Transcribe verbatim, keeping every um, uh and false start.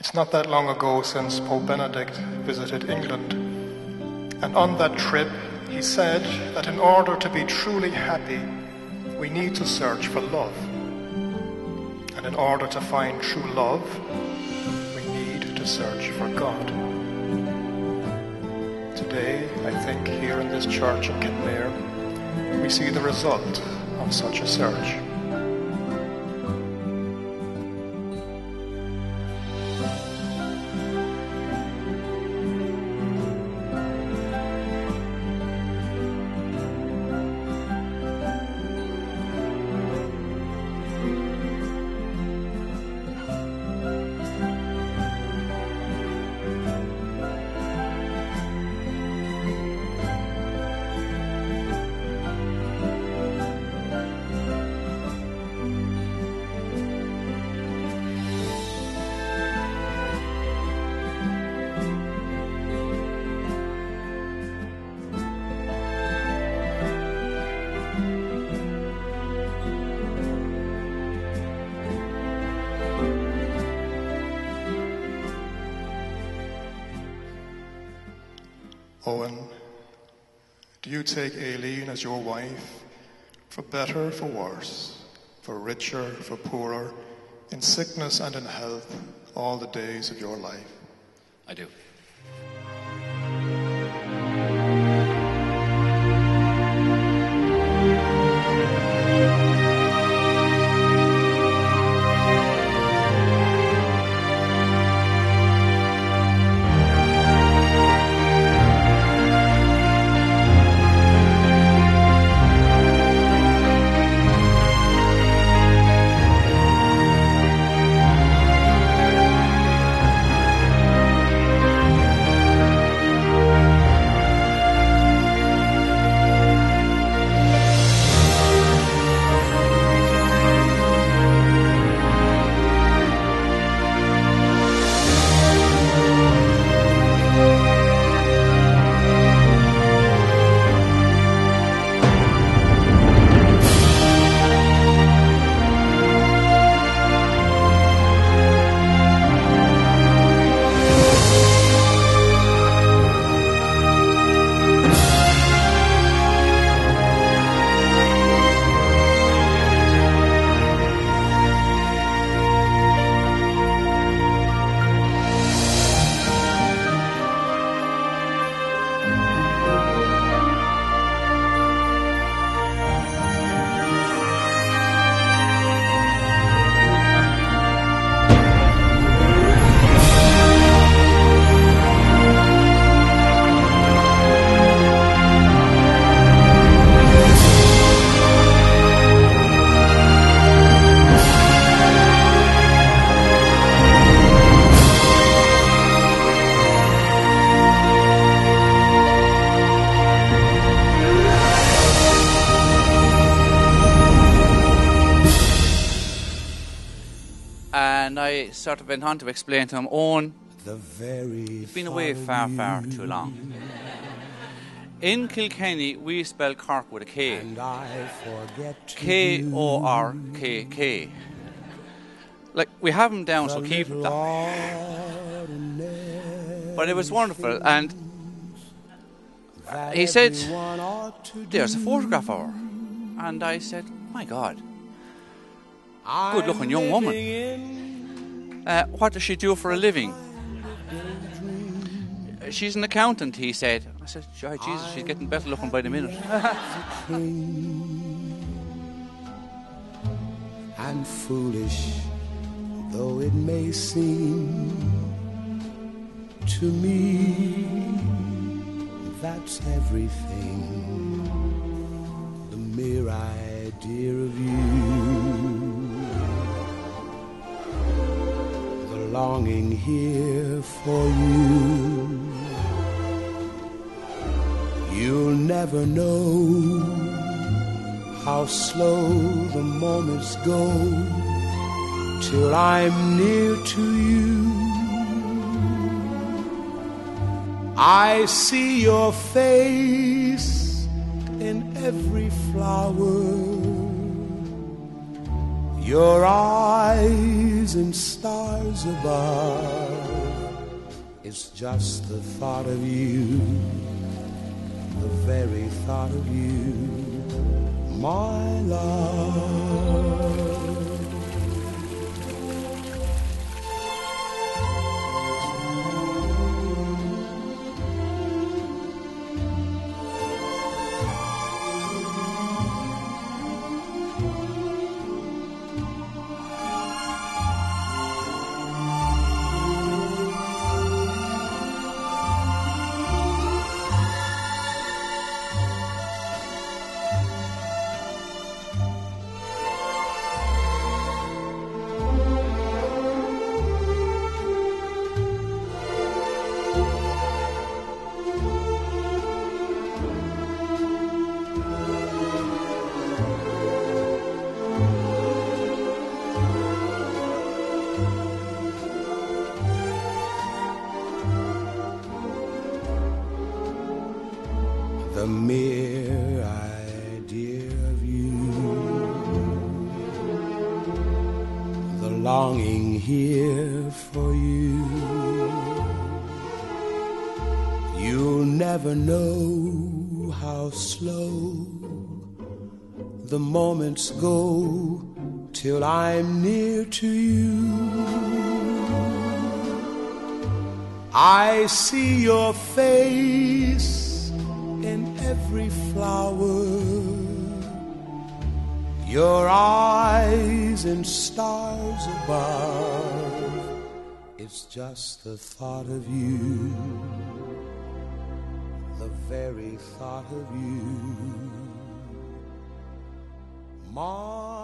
It's not that long ago since Pope Benedict visited England, and on that trip he said that in order to be truly happy, we need to search for love. And in order to find true love, we need to search for God. Today, I think here in this church in Kenmare, we see the result of such a search. Owen, do you take Aileen as your wife, for better, for worse, for richer, for poorer, in sickness and in health, all the days of your life? I do. And I sort of went on to explain to him, Owen, you've been away far, far too long. In Kilkenny, we spell Cork with a K. K O R K K. Like, we have them down, so keep them down. But it was wonderful, and he said, there's a photograph of her. And I said, my God, good-looking young woman. Uh, what does she do for a living? She's an accountant, he said. I said, oh, Jesus, she's getting better looking by the minute. And foolish though it may seem to me, that's everything, the mere idea of you. Longing here for you, you'll never know how slow the moments go till I'm near to you. I see your face in every flower, your eyes in stars skies above. It's just the thought of you, the very thought of you, my love. The mere idea of you, the longing here for you, you'll never know how slow the moments go till I'm near to you. I see your face in every flower, your eyes in stars above. It's just the thought of you, the very thought of you, my